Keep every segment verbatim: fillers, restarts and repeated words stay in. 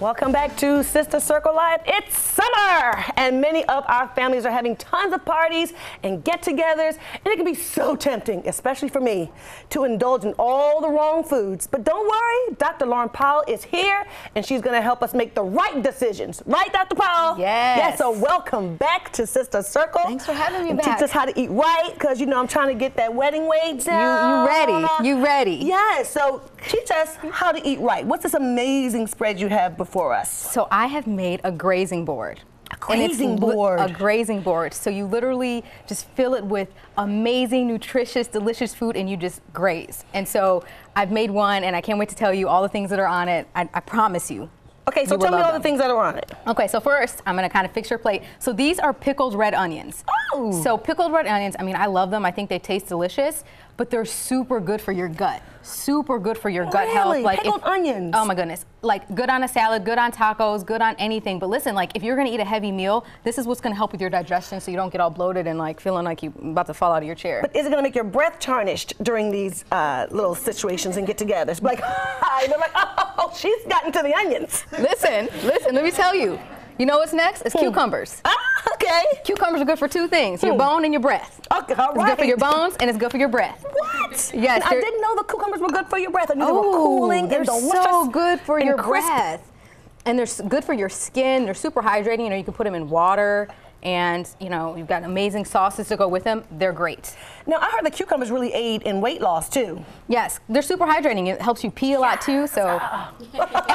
Welcome back to Sister Circle Live. It's summer, and many of our families are having tons of parties and get-togethers, and it can be so tempting, especially for me, to indulge in all the wrong foods. But don't worry, Doctor Lauren Powell is here, and she's going to help us make the right decisions. Right, Doctor Powell? Yes. Yes, so welcome back to Sister Circle. Thanks for having me and back. Teach us how to eat right, because, you know, I'm trying to get that wedding weight down. You, you ready? You ready? Yes, so teach us how to eat right. What's this amazing spread you have before? for us. So I have made a grazing board. A grazing board. A grazing board. So you literally just fill it with amazing, nutritious, delicious food, and you just graze. And so I've made one, and I can't wait to tell you all the things that are on it. I, I promise you. Okay, so tell me all the things that are on it. Okay, so first, I'm gonna kind of fix your plate. So these are pickled red onions. Oh! So pickled red onions, I mean, I love them. I think they taste delicious, but they're super good for your gut. Super good for your really? gut health. Like pickled if, onions. Oh my goodness. Like good on a salad, good on tacos, good on anything. But listen, like if you're gonna eat a heavy meal, this is what's gonna help with your digestion so you don't get all bloated and like feeling like you're about to fall out of your chair. But is it gonna make your breath tarnished during these uh, little situations and get-togethers? Like, and they're like, oh, she's gotten to the onions. Listen, listen, let me tell you. You know what's next? It's hmm. cucumbers. Ah, okay. Cucumbers are good for two things, hmm. your bone and your breath. Okay, all right. It's good for your bones and it's good for your breath. What? Yes. I didn't know the cucumbers were good for your breath. I knew oh, they were cooling and delicious. They're so good for your crisp. breath. And they're good for your skin. They're super hydrating. You know, you can put them in water. And, you know, you've got amazing sauces to go with them. They're great. Now, I heard the cucumbers really aid in weight loss, too. Yes. They're super hydrating. It helps you pee a lot, too. So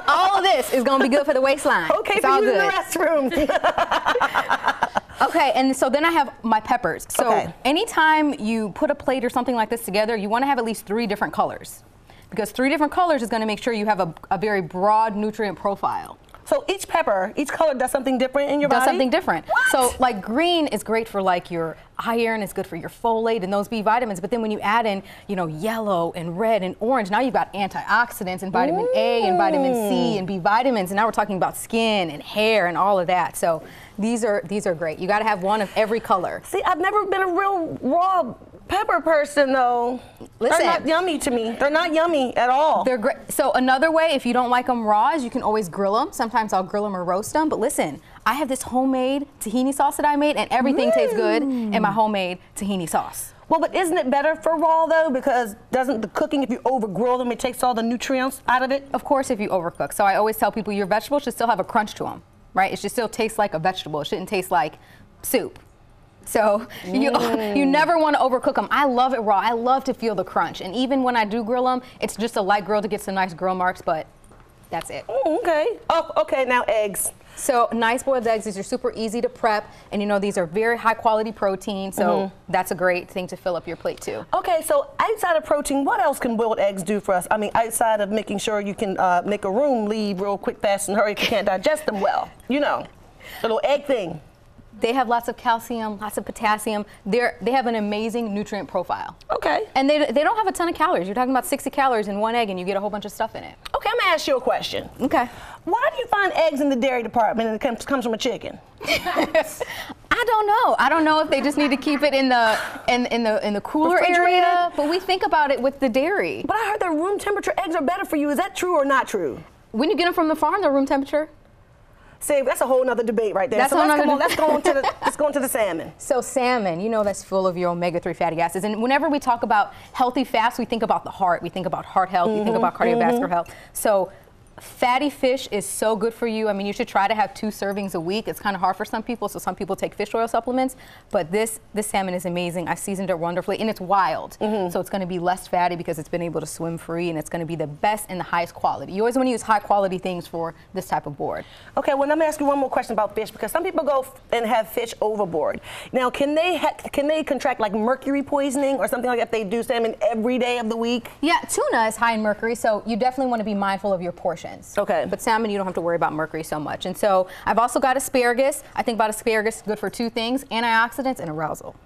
all of this is going to be good for the waistline. Okay, it's for all you good. in the restroom. Okay, and so then I have my peppers. So okay. anytime you put a plate or something like this together, you want to have at least three different colors. Because three different colors is going to make sure you have a, a very broad nutrient profile. So each pepper, each color does something different in your does body? Does something different. What? So like green is great for like your iron, it's good for your folate and those B vitamins, but then when you add in, you know, yellow and red and orange, now you've got antioxidants and vitamin Ooh. A and vitamin C and B vitamins, and now we're talking about skin and hair and all of that. So these are, these are great. You gotta have one of every color. See, I've never been a real raw pepper person though. Listen, they're not yummy to me. They're not yummy at all. They're great. So another way, if you don't like them raw, is you can always grill them. Sometimes I'll grill them or roast them. But listen, I have this homemade tahini sauce that I made, and everything mm. tastes good in my homemade tahini sauce. Well, but isn't it better for raw though? Because doesn't the cooking, if you overgrill them, it takes all the nutrients out of it? Of course, if you overcook. So I always tell people your vegetables should still have a crunch to them, right? It should still taste like a vegetable. It shouldn't taste like soup. So you, mm. you never want to overcook them. I love it raw. I love to feel the crunch. And even when I do grill them, it's just a light grill to get some nice grill marks, but that's it. Mm, okay. Oh, okay, now eggs. So nice boiled eggs, these are super easy to prep, and you know these are very high quality protein, so mm-hmm. that's a great thing to fill up your plate too. Okay, so outside of protein, what else can boiled eggs do for us? I mean, outside of making sure you can uh, make a room leave real quick, fast, and hurry if you can't digest them well. You know, the little egg thing. They have lots of calcium, lots of potassium. They're, they have an amazing nutrient profile. Okay. And they, they don't have a ton of calories. You're talking about sixty calories in one egg, and you get a whole bunch of stuff in it. Okay, I'm gonna ask you a question. Okay. Why do you find eggs in the dairy department and it comes, comes from a chicken? I don't know. I don't know if they just need to keep it in the in, in the in the cooler area, but we think about it with the dairy. But I heard that room temperature eggs are better for you. Is that true or not true? When you get them from the farm, they're room temperature. See, that's a whole nother debate right there. That's so let's, come on, let's, go on to the, let's go on to the salmon. So salmon, you know that's full of your omega three fatty acids. And whenever we talk about healthy fats, we think about the heart. We think about heart health. Mm-hmm, we think about cardiovascular mm-hmm. health. So fatty fish is so good for you. I mean, you should try to have two servings a week. It's kind of hard for some people, so some people take fish oil supplements. But this, this salmon is amazing. I seasoned it wonderfully, and it's wild. Mm-hmm. So it's going to be less fatty because it's been able to swim free, and it's going to be the best and the highest quality. You always want to use high-quality things for this type of board. Okay, well, let me ask you one more question about fish, because some people go and have fish overboard. Now, can they, ha can they contract, like, mercury poisoning or something like that if they do salmon every day of the week? Yeah, tuna is high in mercury, so you definitely want to be mindful of your portion. Okay. But salmon, you don't have to worry about mercury so much. And so I've also got asparagus. I think about asparagus good for two things, antioxidants and arousal.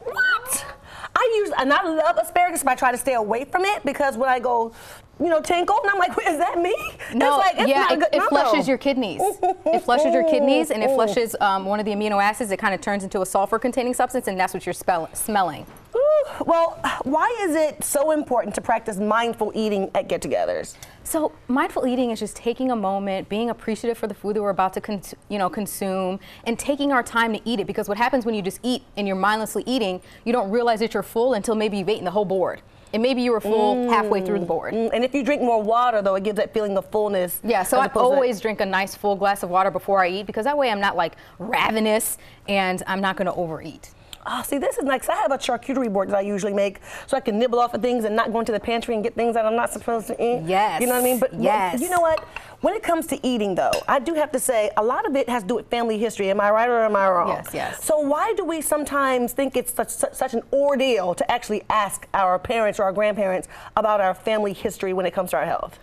What? I use, and I love asparagus, but I try to stay away from it because when I go, you know, tinkle, and I'm like, is that me? No, it's like, it's yeah, not it, good, it no. flushes your kidneys. It flushes your kidneys, and it flushes um, one of the amino acids. It kind of turns into a sulfur-containing substance, and that's what you're smelling. Ooh, Well, why is it so important to practice mindful eating at get-togethers? So mindful eating is just taking a moment, being appreciative for the food that we're about to con you know, consume, and taking our time to eat it. Because what happens when you just eat and you're mindlessly eating, you don't realize that you're full until maybe you've eaten the whole board. And maybe you were full mm. halfway through the board. Mm. And if you drink more water, though, it gives that feeling of fullness. Yeah, so I always drink a nice full glass of water before I eat, because that way I'm not like ravenous and I'm not going to overeat. Oh, see, this is nice. I have a charcuterie board that I usually make so I can nibble off of things and not go into the pantry and get things that I'm not supposed to eat. Yes. You know what I mean? But yes. Well, you know what? When it comes to eating, though, I do have to say a lot of it has to do with family history. Am I right or am I wrong? Yes, yes. So why do we sometimes think it's such, such, such an ordeal to actually ask our parents or our grandparents about our family history when it comes to our health?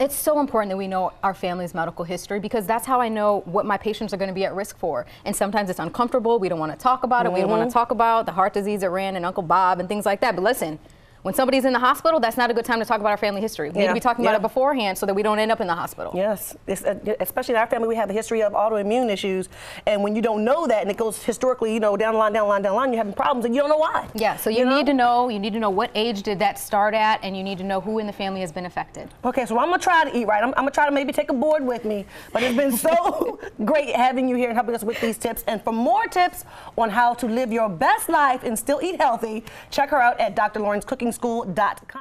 It's so important that we know our family's medical history, because that's how I know what my patients are going to be at risk for. And sometimes it's uncomfortable. We don't want to talk about it. Mm-hmm. We don't want to talk about the heart disease that ran and Uncle Bob and things like that. But listen, when somebody's in the hospital, that's not a good time to talk about our family history. We yeah. need to be talking yeah. about it beforehand so that we don't end up in the hospital. Yes, it's, uh, especially in our family, we have a history of autoimmune issues. And when you don't know that, and it goes historically, you know, down the line, down the line, down the line, you're having problems and you don't know why. Yeah, so you, you need know? to know, you need to know what age did that start at, and you need to know who in the family has been affected. Okay, so I'm gonna try to eat right. I'm, I'm gonna try to maybe take a board with me. But it's been so great having you here and helping us with these tips. And for more tips on how to live your best life and still eat healthy, check her out at Doctor Lauren's Cooking School dot com.